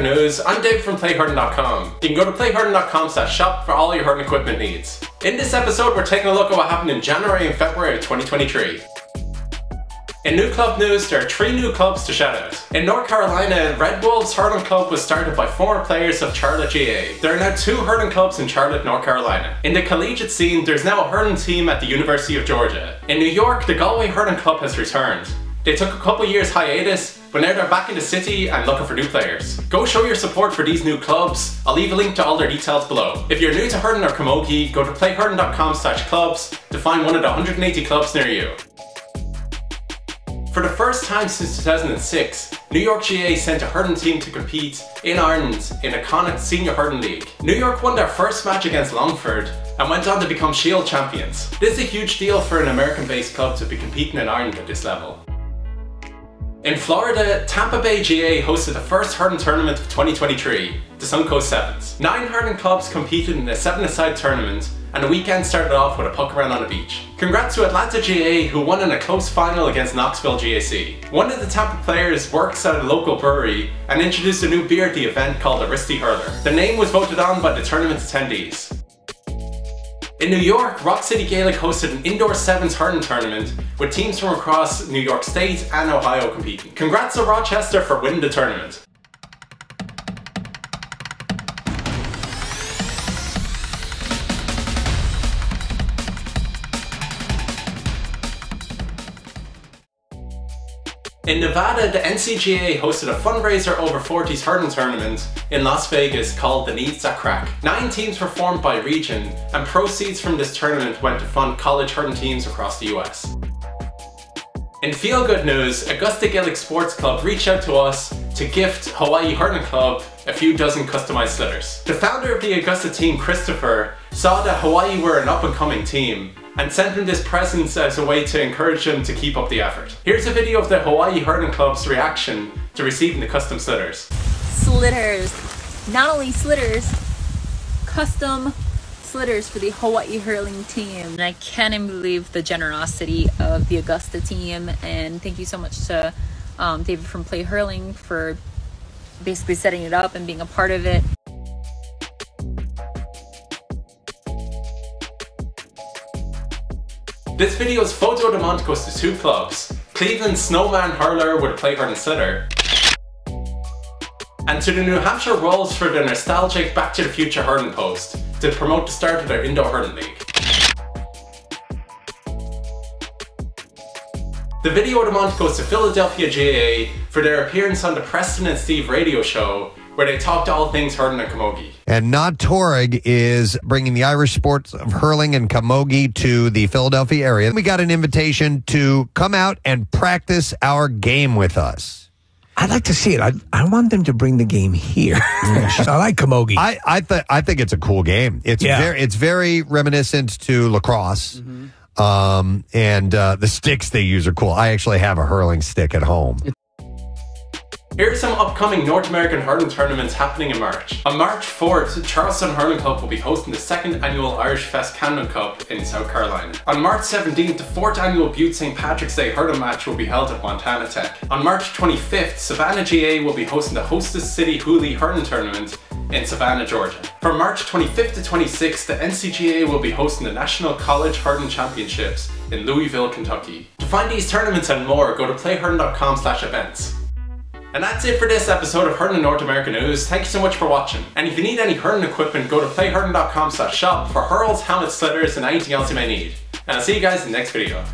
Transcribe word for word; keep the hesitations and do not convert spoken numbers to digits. Crack knows, I'm Dave from Play Hurling dot com. You can go to Play Hurling dot com slash shop for all your hurling equipment needs. In this episode, we're taking a look at what happened in January and February of twenty twenty-three. In new club news, there are three new clubs to shout out. In North Carolina, Red Wolves Hurling Club was started by former players of Charlotte G A. There are now two hurling clubs in Charlotte, North Carolina. In the collegiate scene, there's now a hurling team at the University of Georgia. In New York, the Galway Hurling Club has returned. They took a couple years hiatus, but now they're back in the city and looking for new players. Go show your support for these new clubs. I'll leave a link to all their details below. If you're new to hurling or camogie, go to Play Hurling dot com slash clubs to find one of the one hundred eighty clubs near you. For the first time since two thousand six, New York G A sent a hurling team to compete in Ireland in a Connacht Senior Hurling League. New York won their first match against Longford and went on to become Shield champions. This is a huge deal for an American-based club to be competing in Ireland at this level. In Florida, Tampa Bay G A hosted the first hurling tournament of twenty twenty-three, the Suncoast Sevens. Nine hurling clubs competed in a seven-a-side tournament, and the weekend started off with a puck around on the beach. Congrats to Atlanta G A, who won in a close final against Knoxville G A C. One of the Tampa players works at a local brewery and introduced a new beer at the event called the Risty Hurler. The name was voted on by the tournament attendees. In New York, Rock City Gaelic hosted an indoor sevens hurling tournament with teams from across New York State and Ohio competing. Congrats to Rochester for winning the tournament. In Nevada, the N C G A hosted a fundraiser over forties hurling tournament in Las Vegas called the Needs a Crack. Nine teams were formed by region, and proceeds from this tournament went to fund college hurling teams across the U S. In Feel Good news, Augusta Gillick Sports Club reached out to us to gift Hawaii Hurling Club a few dozen customized slitters. The founder of the Augusta team, Christopher, saw that Hawaii were an up-and-coming team and sent them this present as a way to encourage them to keep up the effort. Here's a video of the Hawaii Hurling Club's reaction to receiving the custom slitters. Slitters. Not only slitters, custom slitters for the Hawaii Hurling team. And I can't even believe the generosity of the Augusta team, and thank you so much to um, David from Play Hurling for basically setting it up and being a part of it. This video is photo de month goes to two clubs, Cleveland Snowman Hurler with a Play Hurling slitter, and to the New Hampshire Rolls for their nostalgic Back to the Future hurling post to promote the start of their indoor hurling league. The video of the month goes to Philadelphia G A A for their appearance on the Preston and Steve radio show, where they talked all things hurling and camogie. And Nod Torig is bringing the Irish sports of hurling and camogie to the Philadelphia area. We got an invitation to come out and practice our game with us. I'd like to see it. I, I want them to bring the game here. I like camogie. I I, th I think it's a cool game. It's yeah. very it's very reminiscent to lacrosse. Mm-hmm. um, and uh, the sticks they use are cool. I actually have a hurling stick at home. Here are some upcoming North American hurling tournaments happening in March. On March fourth, Charleston Hurling Club will be hosting the second annual Irish Fest Cannon Cup in South Carolina. On March seventeenth, the fourth annual Butte Saint Patrick's Day Hurling match will be held at Montana Tech. On March twenty-fifth, Savannah G A will be hosting the Hostess City Hooley Hurling Tournament in Savannah, Georgia. From March twenty-fifth to twenty-sixth, the N C G A will be hosting the National College Hurling Championships in Louisville, Kentucky. To find these tournaments and more, go to Play Hurling dot com slash events. And that's it for this episode of Hurling North American News. Thank you so much for watching. And if you need any hurling equipment, go to Play Hurling dot com slash shop for hurls, helmets, slitters, and anything else you may need. And I'll see you guys in the next video.